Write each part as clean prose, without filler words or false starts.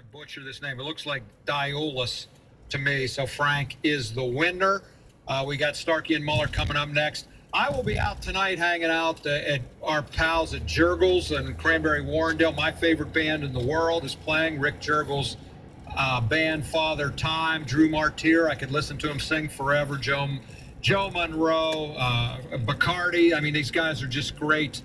I butcher this name. It looks like Diolus to me. So Frank is the winner. We got Starkey and Muller coming up next. I will be out tonight hanging out at our pals at Jergel's and Cranberry Warrendale. My favorite band in the world is playing. Rick Jergel's band, Father Time. Drew Martir, I could listen to him sing forever. Joe Monroe, Bacardi. I mean, these guys are just great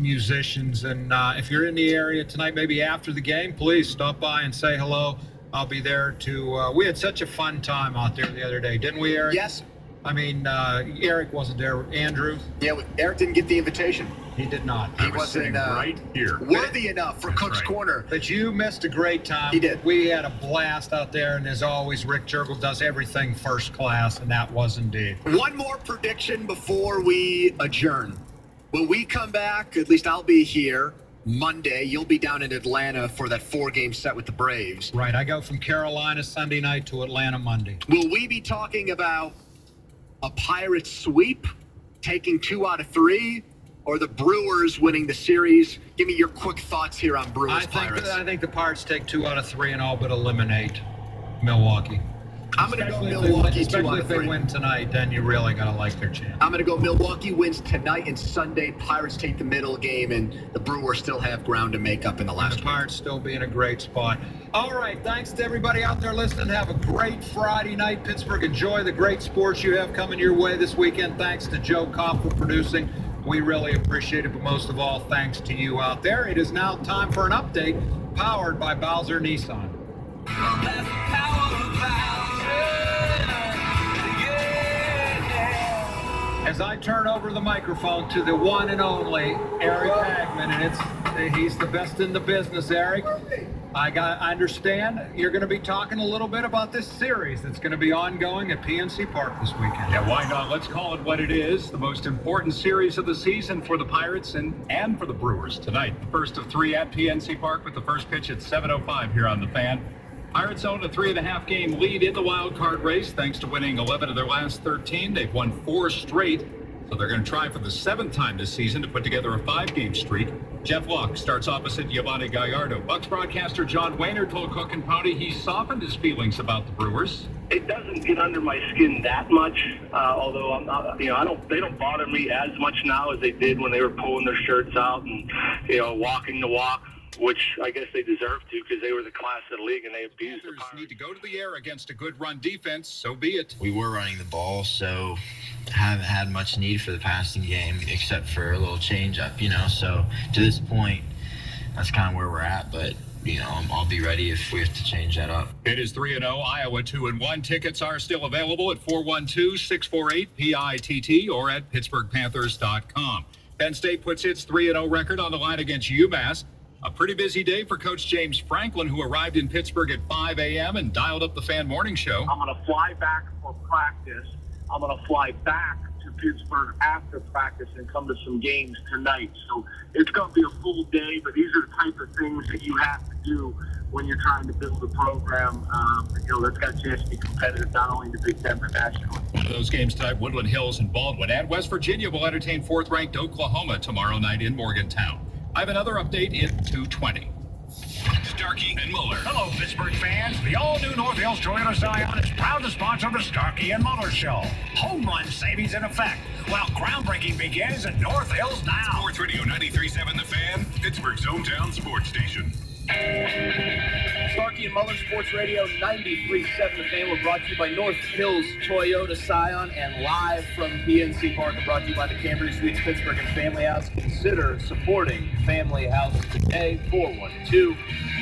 musicians. And if you're in the area tonight, maybe after the game, please stop by and say hello. I'll be there to, we had such a fun time out there the other day, didn't we, Eric? Yes. I mean, Eric wasn't there. Andrew? Yeah, Eric didn't get the invitation. He did not. He wasn't right here. Worthy enough for Cook's Corner. But you missed a great time. He did. We had a blast out there, and as always, Rick Jergel does everything first class, and that was indeed. One more prediction before we adjourn. When we come back, at least I'll be here Monday. You'll be down in Atlanta for that 4-game set with the Braves. Right. I go from Carolina Sunday night to Atlanta Monday. Will we be talking about a Pirates sweep, taking 2 out of 3, or the Brewers winning the series? Give me your quick thoughts here on Brewers Pirates. I think the Pirates take 2 out of 3 and all but eliminate Milwaukee. I'm going to go Milwaukee 2 out of 3. Especially if they win tonight, then you really got to like their chance. I'm going to go Milwaukee wins tonight and Sunday. Pirates take the middle game, and the Brewers still have ground to make up in the last one. The Pirates still be in a great spot. All right, thanks to everybody out there listening. Have a great Friday night, Pittsburgh. Enjoy the great sports you have coming your way this weekend. Thanks to Joe Kopp for producing. We really appreciate it, but most of all, thanks to you out there. It is now time for an update powered by Bowser Nissan. That's power by As I turn over the microphone to the one and only Eric Hackman, and he's the best in the business, Eric. I understand you're going to be talking a little bit about this series that's going to be ongoing at PNC Park this weekend. Yeah, why not? Let's call it what it is, the most important series of the season for the Pirates and for the Brewers tonight. The first of 3 at PNC Park with the first pitch at 7:05 here on The Fan. Pirates own a 3.5-game lead in the wild card race thanks to winning 11 of their last 13. They've won 4 straight, so they're going to try for the 7th time this season to put together a 5-game streak. Jeff Locke starts opposite Giovanni Gallardo. Bucks broadcaster John Wainer told Cook and Pouty he softened his feelings about the Brewers. It doesn't get under my skin that much, although I'm not, you know, they don't bother me as much now as they did when they were pulling their shirts out and, you know, walking the walk, which I guess they deserve to because they were the class of the league and they abused the Pirates. Need to go to the air against a good run defense, so be it. We were running the ball, so haven't had much need for the passing game except for a little change-up, you know. So to this point, that's kind of where we're at, but, you know, I'll be ready if we have to change that up. It is 3-0, Iowa 2-1. Tickets are still available at 412-648-PITT or at pittsburghpanthers.com. Penn State puts its 3-0 record on the line against UMass. A pretty busy day for Coach James Franklin, who arrived in Pittsburgh at 5 a.m. and dialed up the Fan Morning Show. I'm going to fly back for practice. I'm going to fly back to Pittsburgh after practice and come to some games tonight. So it's going to be a full day, but these are the type of things that you have to do when you're trying to build a program, you know, that's got a chance to be competitive, not only in the Big Ten, but nationally. One of those games tonight, Woodland Hills and Baldwin. And West Virginia will entertain 4th-ranked Oklahoma tomorrow night in Morgantown. I have another update in 2:20. Starkey and Muller. Hello, Pittsburgh fans. The all-new North Hills Toyota Scion is proud to sponsor the Starkey and Muller Show. Home run savings in effect, while groundbreaking begins at North Hills now. Sports Radio 93.7 The Fan, Pittsburgh's hometown sports station. Starkey and Muller Sports Radio 93.7 The Fan. We're brought to you by North Hills Toyota Scion and live from PNC Park. We're brought to you by the Cambridge Suites Pittsburgh and Family House. Consider supporting Family House today.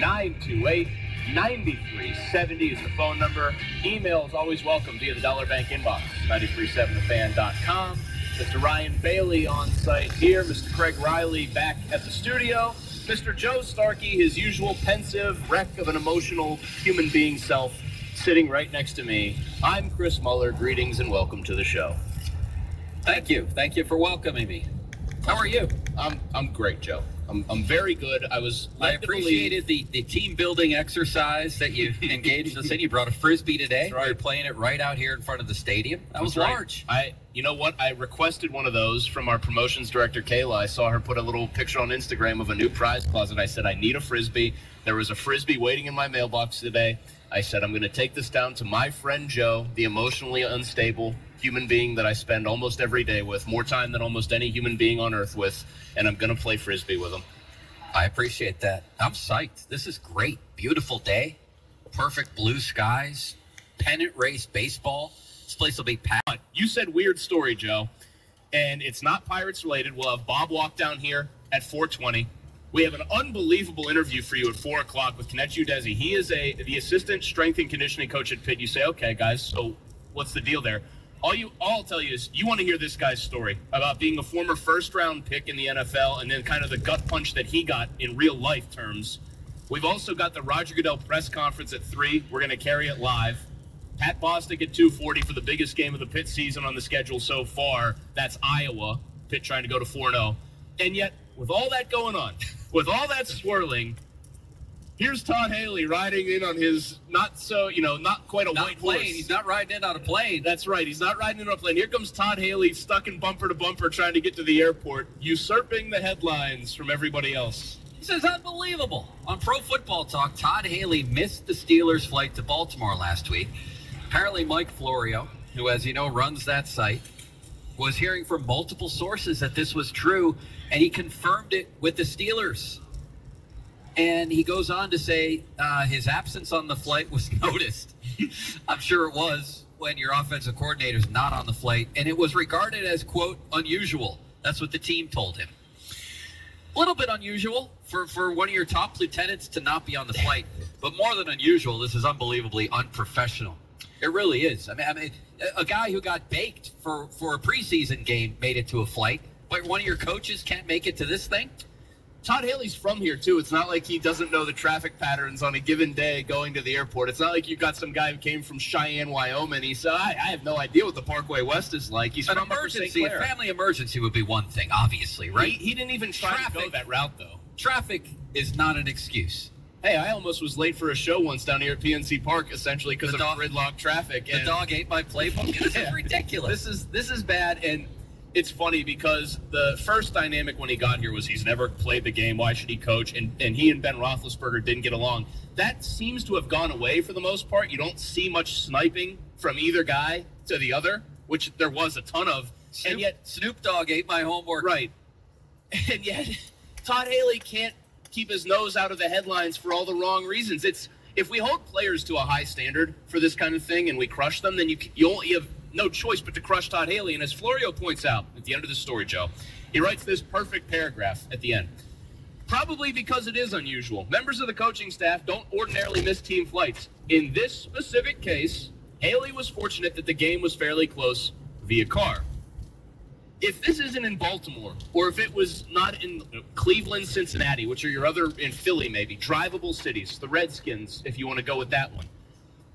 412-928-9370 is the phone number. Email is always welcome via the Dollar Bank inbox, 93.7thefan.com. Mr. Ryan Bailey on site here. Mr. Craig Riley back at the studio. Mr. Joe Starkey, his usual pensive wreck of an emotional human being self, sitting right next to me. I'm Chris Muller. Greetings and welcome to the show. Thank you. Thank you for welcoming me. How are you? I'm great, Joe. I'm very good. I appreciated the team building exercise that you engaged us in. You brought a frisbee today. That's right. You're playing it right out here in front of the stadium. That was large. You know what? I requested one of those from our promotions director, Kayla. I saw her put a little picture on Instagram of a new prize closet. I said, I need a frisbee. There was a frisbee waiting in my mailbox today. I said, I'm going to take this down to my friend Joe, the emotionally unstable human being that I spend almost every day with, more time than almost any human being on earth with, and I'm going to play frisbee with him. I appreciate that. I'm psyched. This is great. Beautiful day. Perfect blue skies. Pennant race baseball. This place will be packed. You said weird story, Joe, and it's not Pirates related. We'll have Bob walk down here at 4:20. We have an unbelievable interview for you at 4 o'clock with Kinechi Desi. He is the assistant strength and conditioning coach at Pitt. You say, okay, guys, so what's the deal there? All I'll tell you is you want to hear this guy's story about being a former first-round pick in the NFL and then kind of the gut punch that he got in real-life terms. We've also got the Roger Goodell press conference at 3. We're going to carry it live. Pat Bostic at 2:40 for the biggest game of the Pitt season on the schedule so far. That's Iowa. Pitt trying to go to 4-0. And yet, with all that going on, with all that swirling, here's Todd Haley riding in on his not quite a white plane. He's not riding in on a plane. That's right. He's not riding in on a plane. Here comes Todd Haley stuck in bumper to bumper trying to get to the airport, usurping the headlines from everybody else. This is unbelievable. On Pro Football Talk, Todd Haley missed the Steelers' flight to Baltimore last week. Apparently Mike Florio, who, as you know, runs that site, was hearing from multiple sources that this was true, and he confirmed it with the Steelers. And he goes on to say his absence on the flight was noticed. I'm sure it was when your offensive coordinator's not on the flight. And it was regarded as, quote, unusual. That's what the team told him. A little bit unusual for one of your top lieutenants to not be on the flight. But more than unusual, this is unbelievably unprofessional. It really is. I mean, a guy who got baked for a preseason game made it to a flight. But one of your coaches can't make it to this thing? Todd Haley's from here, too. It's not like he doesn't know the traffic patterns on a given day going to the airport. It's not like you've got some guy who came from Cheyenne, Wyoming. He said, I have no idea what the Parkway West is like. He's an emergency. A family emergency would be one thing, obviously, right? He didn't even try to go that route, though. Traffic is not an excuse. Hey, I almost was late for a show once down here at PNC Park, essentially, because of gridlock traffic. And the dog ate my playbook. This is ridiculous. This is bad, and it's funny because the first dynamic when he got here was he's never played the game. Why should he coach? And he and Ben Roethlisberger didn't get along. That seems to have gone away for the most part. You don't see much sniping from either guy to the other, which there was a ton of. And yet Snoop Dogg ate my homework. Right. And yet Todd Haley can't keep his nose out of the headlines for all the wrong reasons. It's if we hold players to a high standard for this kind of thing and we crush them, then you have no choice but to crush Todd Haley. And as Florio points out at the end of the story, Joe, he writes this perfect paragraph at the end. Probably because it is unusual. Members of the coaching staff don't ordinarily miss team flights. In this specific case, Haley was fortunate that the game was fairly close via car. If this isn't in Baltimore, or if it was not in Cleveland, Cincinnati, which are your other, in Philly maybe, drivable cities, the Redskins, if you want to go with that one,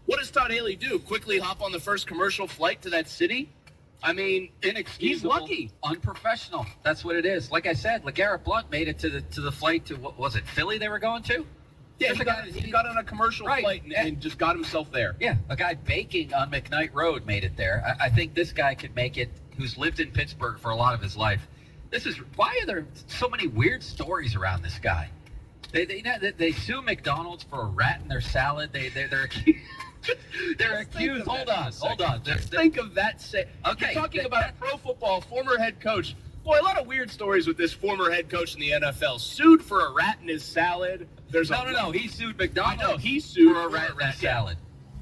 what does Todd Haley do? Quickly hop on the first commercial flight to that city? I mean, inexcusable. He's lucky. Unprofessional. That's what it is. Like I said, LeGarrette Blount made it to the flight to, what was it, Philly they were going to? Yeah, he got on a commercial flight and just got himself there. Yeah, a guy baking on McKnight Road made it there. I think this guy could make it, who's lived in Pittsburgh for a lot of his life. Why are there so many weird stories around this guy? They sue McDonald's for a rat in their salad. They're they're accused. Hold on. Just think of that. Okay, you're talking about pro football, former head coach. Boy, a lot of weird stories with this former head coach in the NFL. Sued for a rat in his salad. No. He sued McDonald's. No, he sued for a rat in his salad.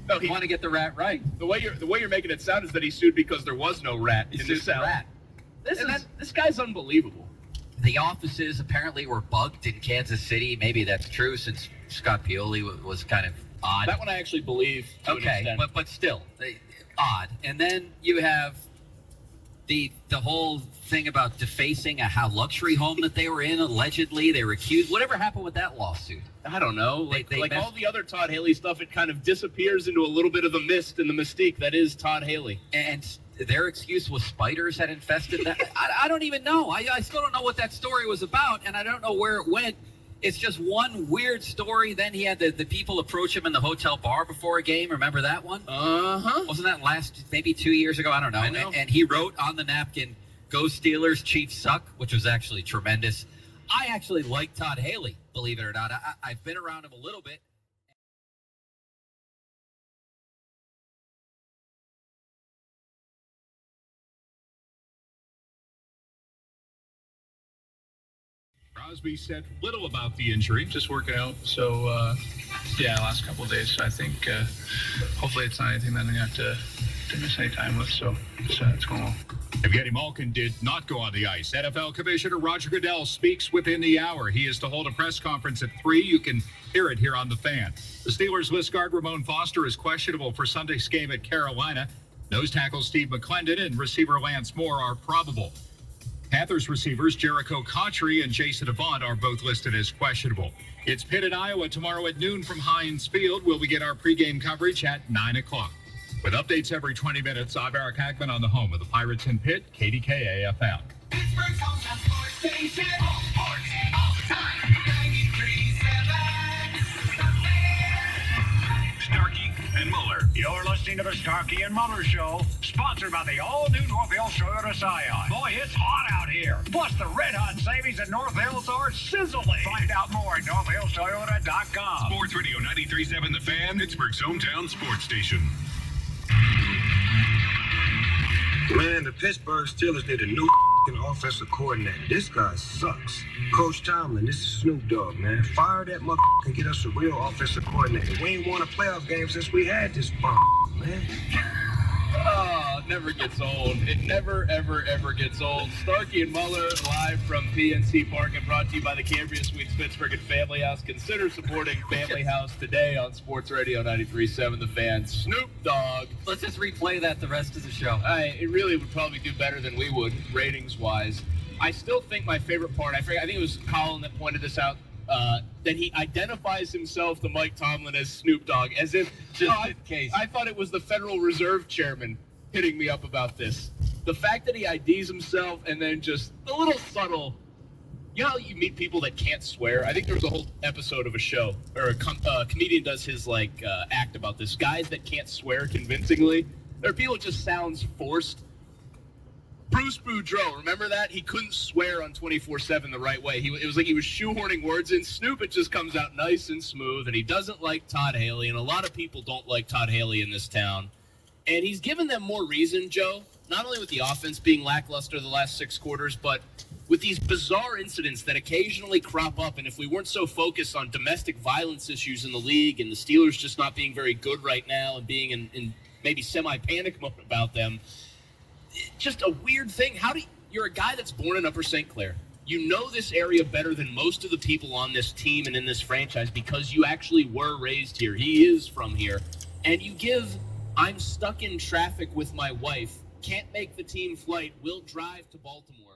No, he want to get the rat right. The way you're making it sound is that he sued because there was no rat in his salad. Rat. This guy's unbelievable. The offices apparently were bugged in Kansas City. Maybe that's true since Scott Pioli was kind of odd. That one I actually believe. Okay, but still, odd. And then you have the whole thing about defacing a luxury home that they were in, allegedly, they were accused. Whatever happened with that lawsuit? I don't know. Like all the other Todd Haley stuff, it kind of disappears into a little bit of the mist and the mystique that is Todd Haley. And their excuse was spiders had infested that. I don't even know. I still don't know what that story was about, and I don't know where it went. It's just one weird story. Then he had the people approach him in the hotel bar before a game. Remember that one? Uh-huh. Wasn't that maybe 2 years ago? I don't know. And he wrote on the napkin, "Go Steelers, Chiefs suck," which was actually tremendous. I actually like Todd Haley, believe it or not. I've been around him a little bit. Crosby said little about the injury, just working out. So, yeah, last couple of days, I think hopefully it's not anything that I'm going to have to miss any time with. So it's going well. Evgeny Malkin did not go on the ice. NFL Commissioner Roger Goodell speaks within the hour. He is to hold a press conference at 3. You can hear it here on The Fan. The Steelers' list guard Ramon Foster is questionable for Sunday's game at Carolina. Nose tackle Steve McClendon and receiver Lance Moore are probable. Panthers receivers Jericho Cotchery and Jason Avant are both listed as questionable. It's Pitt at Iowa tomorrow at noon from Heinz Field. We'll begin our pregame coverage at 9 o'clock. With updates every 20 minutes, I'm Eric Hackman on the home of the Pirates in Pitt, KDKA-FM. Pittsburgh's home of sports station. All sports, all the time. 93.7. Starkey and Muller. You're listening to the Starkey and Muller Show, sponsored by the all-new North Hills Toyota Scion. Boy, it's hot out here. Plus, the red-hot savings at North Hills are sizzling. Find out more at northhillstoyota.com. Sports Radio 93.7 The Fan, Pittsburgh's hometown sports station. Man, the Pittsburgh Steelers need a new offensive coordinator. This guy sucks. Coach Tomlin, this is Snoop Dogg, man. Fire that motherfucker and get us a real offensive coordinator. We ain't won a playoff game since we had this man. Oh, it never gets old. It never, ever, ever gets old. Starkey and Muller live from PNC Park and brought to you by the Cambridge Suites Pittsburgh and Family House. Consider supporting Family House today on Sports Radio 93.7 The Fan. Snoop Dogg. Let's just replay that the rest of the show. It really would probably do better than we would, ratings-wise. I still think my favorite part, I think it was Colin that pointed this out, that he identifies himself to Mike Tomlin as Snoop Dogg, as if just in case. I thought it was the Federal Reserve Chairman hitting me up about this. The fact that he IDs himself and then just a little subtle, you know how you meet people that can't swear? I think there was a whole episode of a show, or a comedian does his act about this. Guys that can't swear convincingly. There are people that just sounds forced. Bruce Boudreau, remember that? He couldn't swear on 24/7 the right way. It was like he was shoehorning words in. Snoop, it just comes out nice and smooth, and he doesn't like Todd Haley, and a lot of people don't like Todd Haley in this town. And he's given them more reason, Joe, not only with the offense being lackluster the last 6 quarters, but with these bizarre incidents that occasionally crop up. And if we weren't so focused on domestic violence issues in the league and the Steelers just not being very good right now and being in maybe semi-panic mode about them, just a weird thing. You're a guy that's born in Upper St. Clair. You know this area better than most of the people on this team and in this franchise because you actually were raised here. He is from here. And you give, I'm stuck in traffic with my wife, can't make the team flight, will drive to Baltimore.